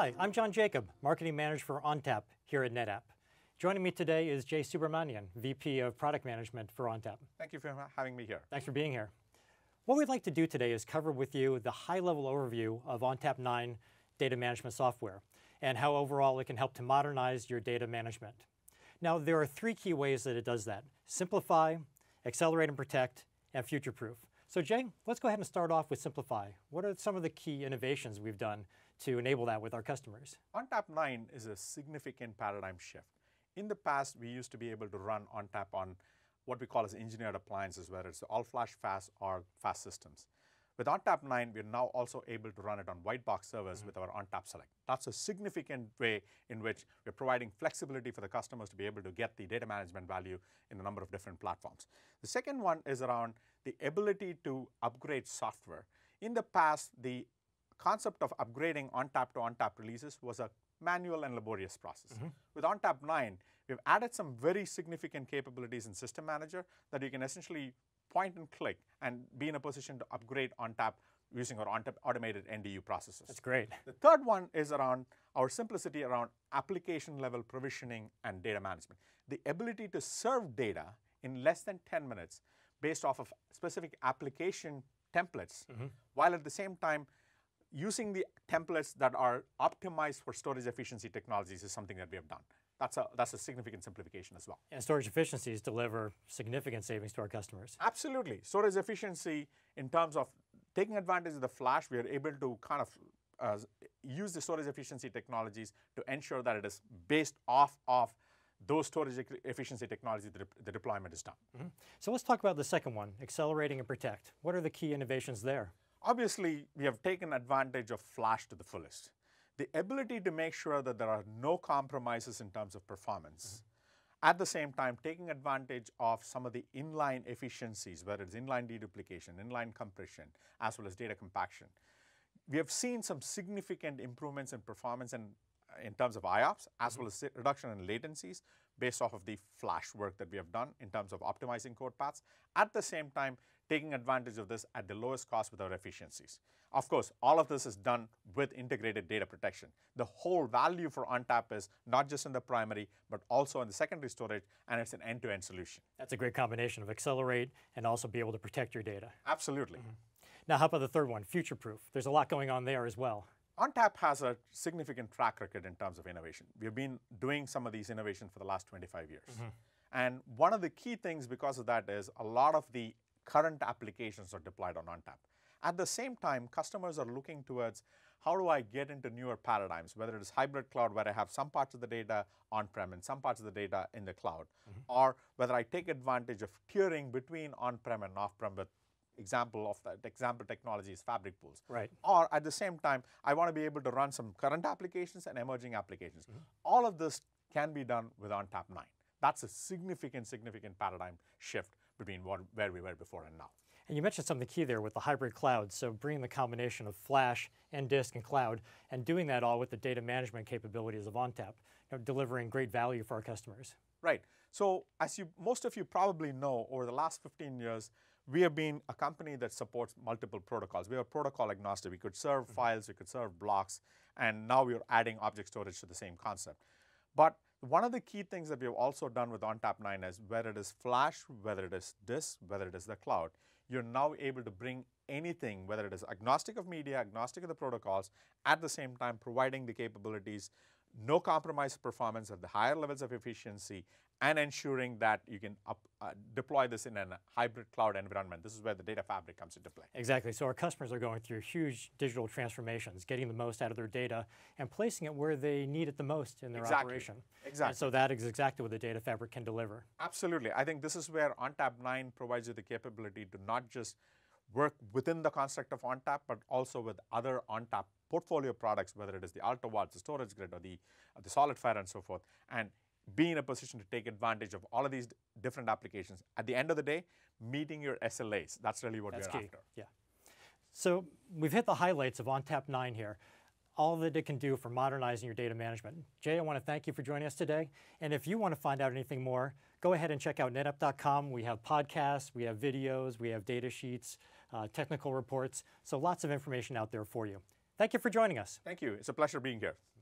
Hi, I'm John Jacob, Marketing Manager for ONTAP here at NetApp. Joining me today is Jay Subramanian, VP of Product Management for ONTAP. Thank you for having me here. Thanks for being here. What we'd like to do today is cover with you the high-level overview of ONTAP 9 data management software and how overall it can help to modernize your data management. Now, there are three key ways that it does that: simplify, accelerate and protect, and future-proof. So Jay, let's go ahead and start off with simplify. What are some of the key innovations we've done to enable that with our customers? ONTAP 9 is a significant paradigm shift. In the past, we used to be able to run ONTAP on what we call as engineered appliances, whether it's all-flash FAST or FAST systems. With ONTAP 9, we're now also able to run it on white box servers with our ONTAP Select. That's a significant way in which we're providing flexibility for the customers to be able to get the data management value in a number of different platforms. The second one is around the ability to upgrade software. In the past, the concept of upgrading ONTAP to ONTAP releases was a manual and laborious process. With ONTAP 9, we've added some very significant capabilities in System Manager that you can essentially point and click and be in a position to upgrade ONTAP using our ONTAP automated NDU processes. That's great. The third one is around our simplicity around application level provisioning and data management. The ability to serve data in less than 10 minutes based off of specific application templates, while at the same time using the templates that are optimized for storage efficiency technologies is something that we have done. That's a significant simplification as well. And storage efficiencies deliver significant savings to our customers. Absolutely. Storage efficiency in terms of taking advantage of the flash, we are able to kind of use the storage efficiency technologies to ensure that it is based off of those storage efficiency technologies that the deployment is done. So let's talk about the second one, accelerating and protect. What are the key innovations there? Obviously, we have taken advantage of flash to the fullest. The ability to make sure that there are no compromises in terms of performance. At the same time, taking advantage of some of the inline efficiencies, whether it's inline deduplication, inline compression, as well as data compaction. We have seen some significant improvements in performance and in terms of IOPS, as well as reduction in latencies based off of the flash work that we have done in terms of optimizing code paths. At the same time, taking advantage of this at the lowest cost with our efficiencies. Of course, all of this is done with integrated data protection. The whole value for ONTAP is not just in the primary, but also in the secondary storage, and it's an end-to-end solution. That's a great combination of accelerate and also be able to protect your data. Absolutely. Now, how about the third one, future-proof? There's a lot going on there as well. ONTAP has a significant track record in terms of innovation. We've been doing some of these innovations for the last 25 years. And one of the key things because of that is a lot of the current applications are deployed on ONTAP. At the same time, customers are looking towards how do I get into newer paradigms, whether it is hybrid cloud where I have some parts of the data on-prem and some parts of the data in the cloud, or whether I take advantage of tiering between on-prem and off-prem with example technology is fabric pools. Or at the same time, I want to be able to run some current applications and emerging applications. All of this can be done with ONTAP 9. That's a significant paradigm shift between where we were before and now. And you mentioned something key there with the hybrid cloud, so bringing the combination of flash and disk and cloud, and doing that all with the data management capabilities of ONTAP, delivering great value for our customers. Right. So as most of you probably know, over the last 15 years, we have been a company that supports multiple protocols. We are protocol agnostic. We could serve files, we could serve blocks, and now we are adding object storage to the same concept. But one of the key things that we have also done with ONTAP 9 is whether it is flash, whether it is disk, whether it is the cloud, you're now able to bring anything, whether it is agnostic of media, agnostic of the protocols, at the same time providing the capabilities, no compromise performance at the higher levels of efficiency, and ensuring that you can deploy this in a hybrid cloud environment. This is where the data fabric comes into play. Exactly. So our customers are going through huge digital transformations, getting the most out of their data and placing it where they need it the most in their operation. Exactly. And so that is exactly what the data fabric can deliver. Absolutely. I think this is where ONTAP 9 provides you the capability to not just work within the construct of ONTAP, but also with other ONTAP portfolio products, whether it is the AltaVault, the Storage Grid, or the SolidFire and so forth, and be in a position to take advantage of all of these different applications. At the end of the day, meeting your SLAs. That's really what we're after. Yeah. So we've hit the highlights of ONTAP 9 here, all that it can do for modernizing your data management. Jay, I want to thank you for joining us today. And if you want to find out anything more, go ahead and check out netapp.com. We have podcasts, we have videos, we have data sheets, technical reports. So lots of information out there for you. Thank you for joining us. Thank you. It's a pleasure being here.